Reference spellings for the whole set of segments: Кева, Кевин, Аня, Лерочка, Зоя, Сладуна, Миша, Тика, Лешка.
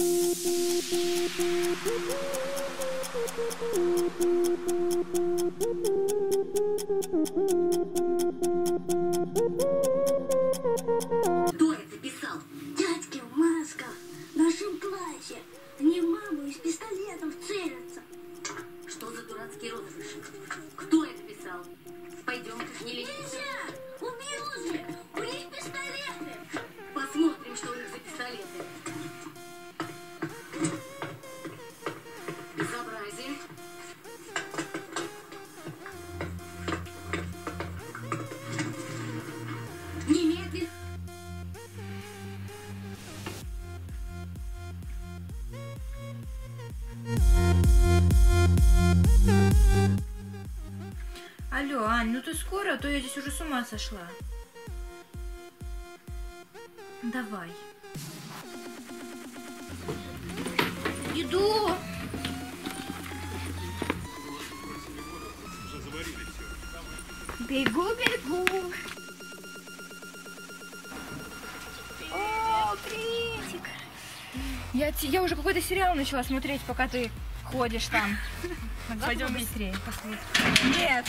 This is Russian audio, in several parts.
Доля написал: дядьке в масках в нашем классе, они в маму из пистолетов целятся. Что за дурацкий розыгрыш? Кто это писал? Пойдем, как не лечится. Нельзя! Убью же! У них пистолеты! Посмотрим, что у них за пистолеты. Безобразие. Немедленно. Алло, Ань, ну ты скоро, а то я здесь уже с ума сошла. Давай. Иду! Бегу, бегу! О, приветик! Я уже какой-то сериал начала смотреть, пока ты ходишь там. Пойдем быстрее. Нет.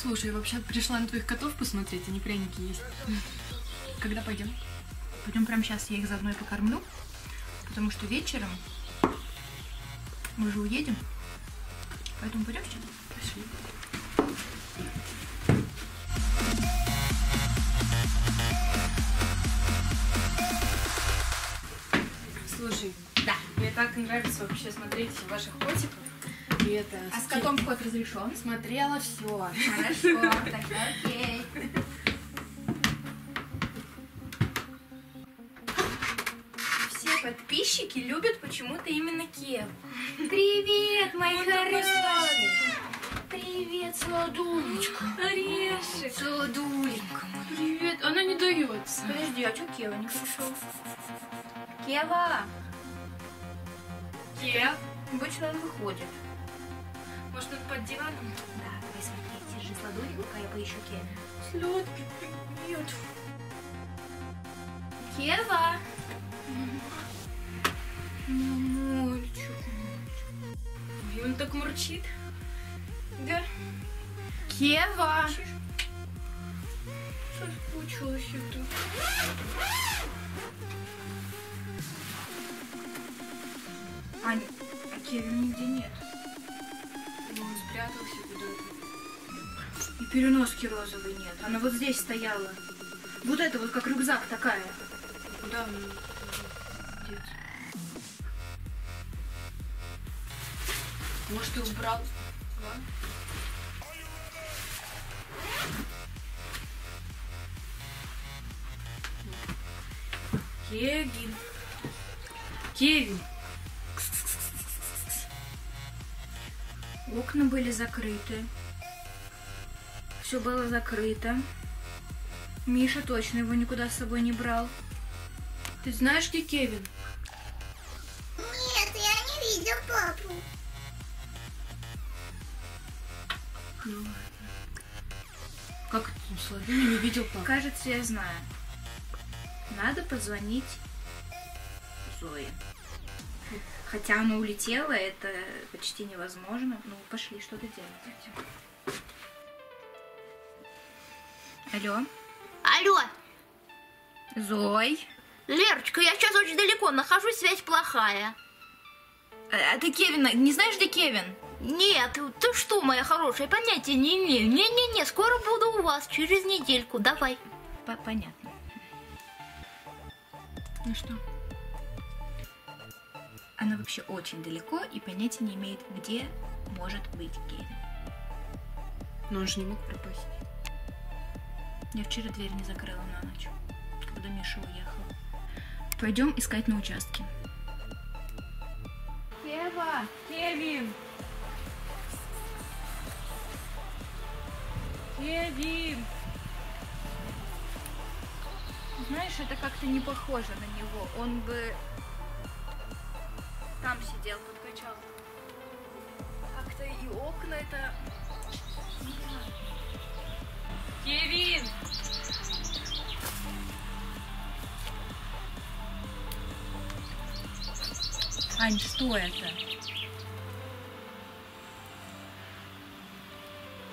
Слушай, я вообще пришла на твоих котов посмотреть, они пряники есть. Когда пойдем? Пойдем прямо сейчас, я их заодно и покормлю, потому что вечером мы же уедем. Поэтому пойдем сейчас? Пошли. Слушай, да. Мне так нравится вообще смотреть ваших котиков. И это... А с котом вход разрешен? Смотрела все. Хорошо, так окей. Подписчики любят почему-то именно Кев. Привет, мои хорошие! Привет, сладулечка. Орешек. Сладуленька. Привет. Она не дается. Подожди, а что Кева не пришел? Кева! Кев? Обычно он выходит. Может, он под диваном? Да, давай смотри, держи сладуленьку, а я поищу Кева. Сладкий привет. Кева! Мурчу. И он так мурчит. Да. Кева! Соскучилась я тут. Аня, а Кевин нигде нет. Он спрятался куда-то. И переноски розовой нет. Она вот здесь стояла. Вот это вот как рюкзак такая. Куда он деться? Может, ты убрал? Да. Кевин. Кевин. Окна были закрыты. Все было закрыто. Миша точно его никуда с собой не брал. Ты знаешь, где Кевин? Нет, я не видел папу. Ну ладно. Как это он слабее не видел папу? Кажется, я знаю. Надо позвонить Зое. Хотя она улетела, это почти невозможно. Ну, пошли, что-то делать. Алло. Алло. Зой. Лерочка, я сейчас очень далеко нахожусь, связь плохая. А ты Кевина, не знаешь, где Кевин? Нет, ты что, моя хорошая, понятия не имею. Не-не-не, скоро буду у вас, через недельку, давай. Понятно. Ну что? Она вообще очень далеко и понятия не имеет, где может быть Кевин. Но он же не мог пропасть. Я вчера дверь не закрыла на ночь, когда Миша уехала. Пойдем искать на участке. Ева, Кевин! Кевин! Знаешь, это как-то не похоже на него. Он бы там сидел, подкачал. Как-то и окна это... Кевин! Ань, что это?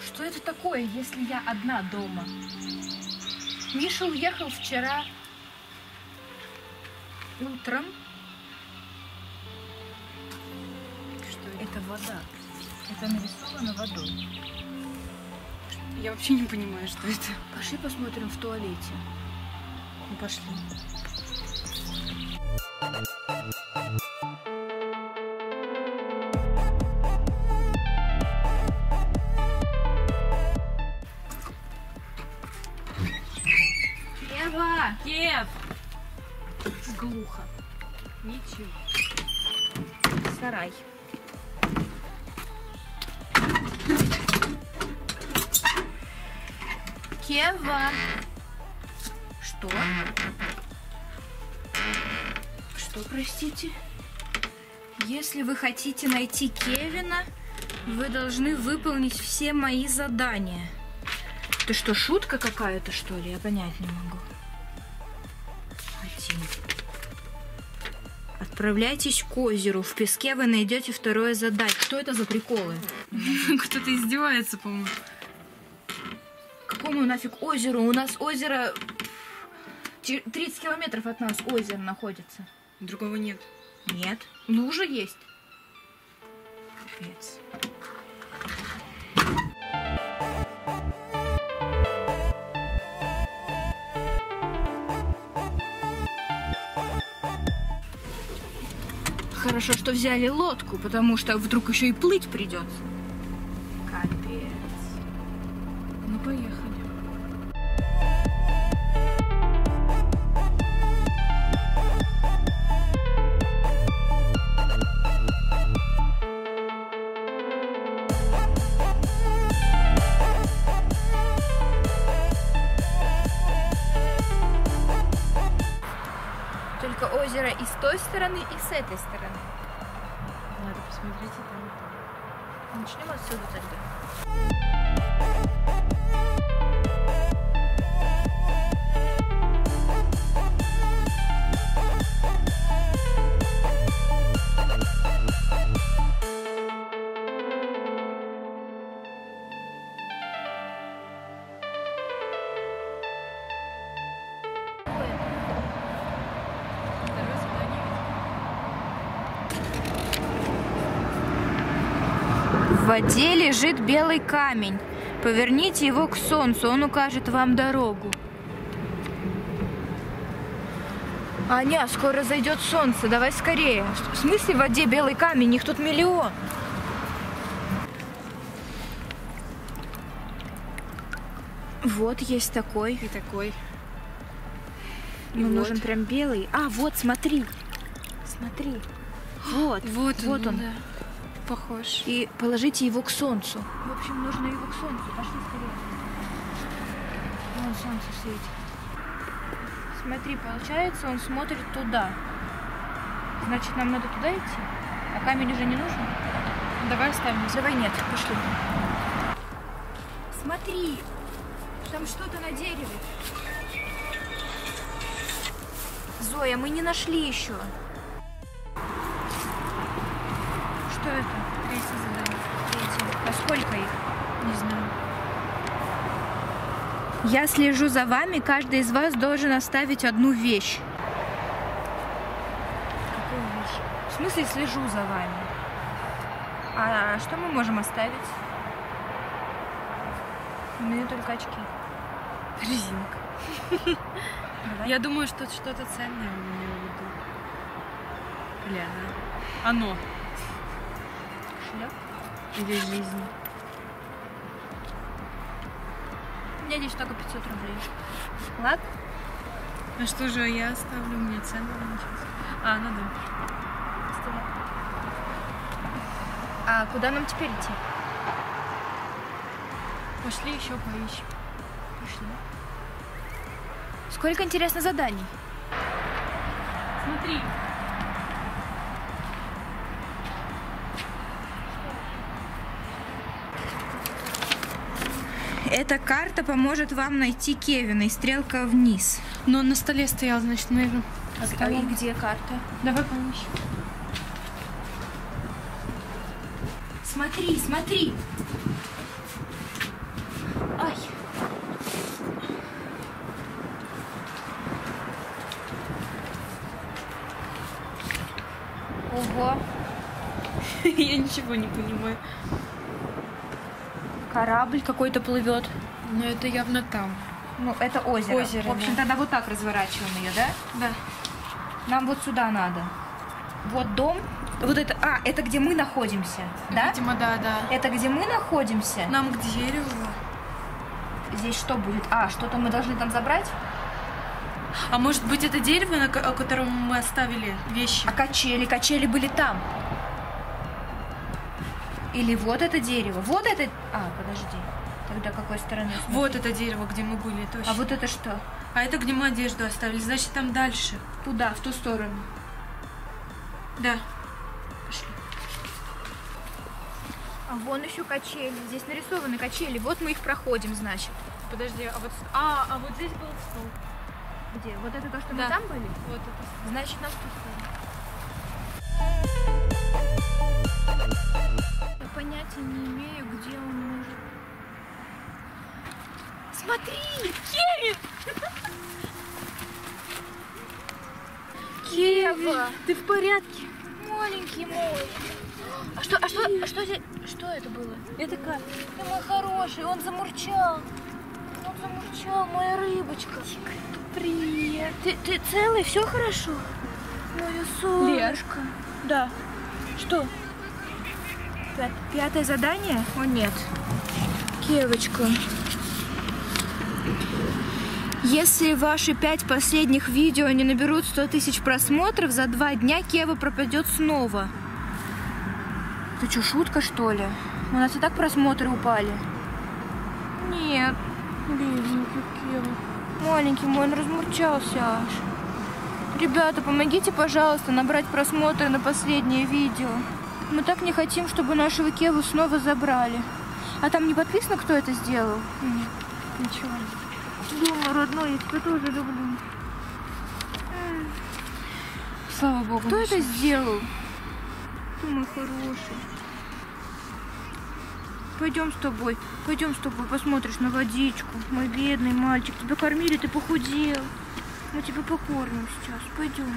Что это такое, если я одна дома? Миша уехал вчера утром. Что это? Вода. Это нарисовано водой. Я вообще не понимаю, что это. Пошли посмотрим в туалете. Ну, пошли. Ева! Кев! Глухо. Ничего. Сарай. Кева! Что? Что, простите? Если вы хотите найти Кевина, вы должны выполнить все мои задания. Ты что, шутка какая-то, что ли? Я понять не могу. Один. Отправляйтесь к озеру. В песке вы найдете второе задание. Что это за приколы? Кто-то издевается, по-моему. Какому нафиг озеру? У нас озеро... 30 километров от нас озеро находится. Другого нет. Нет. Ну, уже есть. Капец. Хорошо, что взяли лодку, потому что вдруг еще и плыть придется. Капец. Ну, поехали. Только озеро и с той стороны, и с этой стороны. Надо посмотреть и там, и там. Начнем отсюда тогда. В воде лежит белый камень. Поверните его к солнцу, он укажет вам дорогу. Аня, скоро зайдет солнце, давай скорее. В смысле в воде белый камень? Их тут миллион. Вот есть такой. И такой. Ну, нужен прям белый. А, вот, смотри. Смотри. Вот. Вот он. Да. Похож. И положите его к солнцу. В общем, нужно его к солнцу. Пошли скорее. Вон солнце светит. Смотри, получается, он смотрит туда. Значит, нам надо туда идти? А камень уже не нужен? Давай оставим. Давай нет, пошли. Смотри, там что-то на дереве. Зоя, мы не нашли еще. Что это? Третье задание. Третье. А сколько их? Не знаю. Я слежу за вами. Каждый из вас должен оставить одну вещь. Какую вещь? В смысле слежу за вами? А что мы можем оставить? У меня только очки. Резинка. Я думаю, что что-то ценное у меня в виду. Бля, да? Оно. Или жизнь. У меня здесь только 500 рублей. Ладно? А что же я оставлю? Мне цену сейчас. А, ну да. А куда нам теперь идти? Пошли еще поищем. Пошли. Сколько, интересно, заданий? Смотри. Эта карта поможет вам найти Кевина, и стрелка вниз. Но он на столе стоял, значит, наверное. А где карта? Давай помощь. Смотри, смотри. Ай. Ого. Я ничего не понимаю. Корабль какой-то плывет. Но это явно там. Ну, это озеро. В общем, да. Тогда вот так разворачиваем ее, да? Да. Нам вот сюда надо. Вот дом. Вот это. А, это где мы находимся. Да? Видимо, да, да. Это где мы находимся. Нам к дереву. Здесь что будет? А, что-то мы должны там забрать? А может быть, это дерево, на котором мы оставили вещи? А качели? Качели были там. Или вот это дерево. Вот это... А, подожди. Тогда какой стороны? Смотри. Вот это дерево, где мы были, точно. А вот это что? А это где мы одежду оставили. Значит, там дальше. Куда? В ту сторону. Да. Пошли. А вон еще качели. Здесь нарисованы качели. Вот мы их проходим, значит. Подожди, а вот... А вот здесь был стол. Где? Вот это то, что да. Мы там были? Вот это. Значит, нам тут. Я понятия не имею, где он может. Смотри, Кевин! Кевин, ты в порядке? Маленький мой. А что здесь? Что это было? Это карта. Ты мой хороший, он замурчал. Он замурчал, моя рыбочка. Тика, привет. Ты целый, все хорошо? Моя солнышко. Лешка. Да. Что? Пятое задание? О, нет. Кевочка. Если ваши 5 последних видео не наберут 100 000 просмотров, за 2 дня Кева пропадет снова. Ты что, шутка, что ли? У нас и так просмотры упали. Нет. Бедненький Кева. Маленький мой, он размурчался аж. Ребята, помогите, пожалуйста, набрать просмотры на последнее видео. Мы так не хотим, чтобы нашего Кеву снова забрали. А там не подписано, кто это сделал? Нет, ничего. Дома, родной, я тебя тоже люблю. Слава Богу. Кто это сделал? Ты мой хороший. Пойдем с тобой, посмотришь на водичку. Мой бедный мальчик, тебя кормили, ты похудел. Мы тебя покормим сейчас, пойдем.